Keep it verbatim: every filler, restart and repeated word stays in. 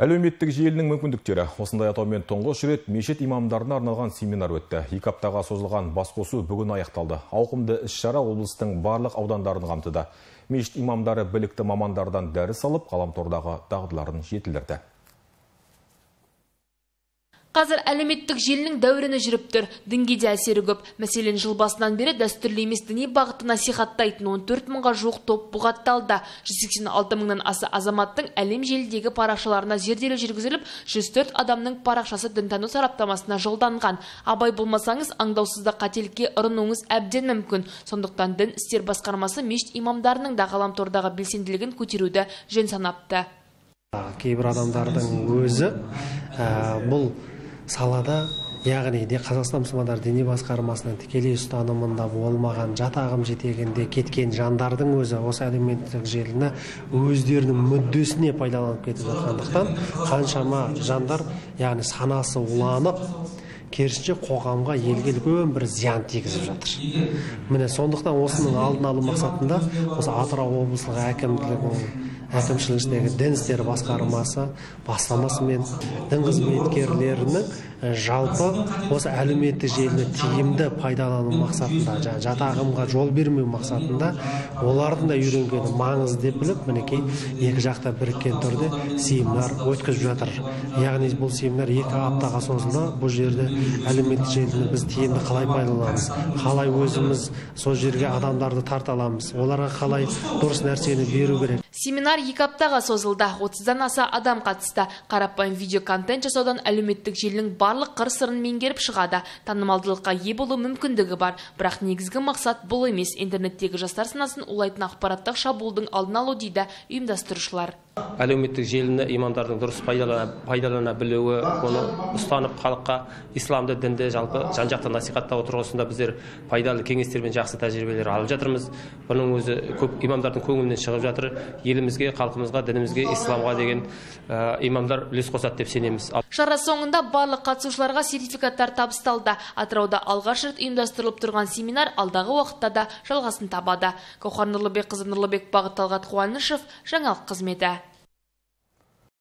Әлеуметтік желінің мүмкіндіктері осындай атаумен тұңғыш рет мешіт имамдарына арналған семинар өтті. Екі аптаға созылған басқосу бүгін аяқталды. Ауқымды іс-шара облыстың барлық аудандарын қамтыды. Мешіт имамдары білікті мамандардан дәріс алып, ғаламтордағы дағдыларын жетілдірді. Қазір әлеуметтік желінің дәурені жүріп тұр. Дінге де әсері көп. Мәселен, жыл басынан бері дәстүрлі емес діни бағытты насихаттайтын он төрт мыңға жуық топ бұғатталды. жүз сексен алты мыңнан аса азаматтың әлем желідегі парақшаларына зерделеу жүргізіліп, жүз төрт адамның парақшасы дінтану сараптамасына жолданған. Абай болмасаңыз, аңдаусызда қателікке ұрынуыңыз әбден мүмкін. Сондықтан дін істер басқармасы мешіт имамдарының да ғаламтордағы белсенділігін көтеруді жөн санапты. Кейбір адамдардың өзі бұл салада, яғни де Қазақстан Мұсылмандар Діни Басқармасының тікелей ұстанымында болмаған, жатағым жетегінде кеткен жандардың өзі осы әлеуметтік желіні өздерінің мүддесіне пайдаланып кетіп жатқандықтан қаншама жандар, яғни санасы уланып, керісінше қоғамға, елге үлкен бір зиян тигізіп жатыр. Міне сондықтан осының алдын алу мақсатында осы Атырау облыстық әкімдігінің әкімшілігіндегі дін істері басқармасы бастамасымен дін қызметкерлерінің жалпы осы әлеуметтік желіні тиімді пайдалану мақсатында, жаңа жатағымға жол бермеу мақсатында олардың да үйренгені маңызды деп біліп, мінекей екі жақта біріккен түрде семинар өткізіп жатыр. Яғни бұл семинар екі аптаға созылды. Бұл жерде әлеуметтік желіні біз тиімді қалай пайдаланамыз, қалай өзіміз сол жерге адамдарды тарта аламыз, оларға қалай дұрыс нәрсені беру керек. Семинар екі аптаға созылды. отыздан аса адам қатысты. Қарапайым видео контент жасаудан әлеуметтік желінің барлық қыр-сырын меңгеріп шығады. Танымалдылыққа ие болу мүмкіндігі бар. Бірақ негізгі мақсат бұл емес. Интернеттегі жастар санасын улайтын ақпараттық шабуылдың алдын алу дейді ұйымдастырушылар. Әлеуметтік желіні имамдардың дұрыс пайдалана білуі, оны ұстанып халыққа исламды дінді жалпы жан-жақты насихаттау тұрғысында біздер пайдалы кеңестер мен жақсы тәжірибелер алып жатырмыз. Бұның өзі көп имамдардың көңілінен шығып жатыр. Елімізге, халқымызға, дінімізге, исламға деген имамдар үлес қосады деп сенеміз. Шара соңында барлық қатысушыларға сертификаттар табысталды. Атырауда алғаш рет ұйымдастырылып тұрған семинар алдағы уақытта да жалғасын табады. Гауһар Нұрлыбекқызы, Нұрлыбек Бағыт, Талғат Қуанышев, жаңалық қызметі.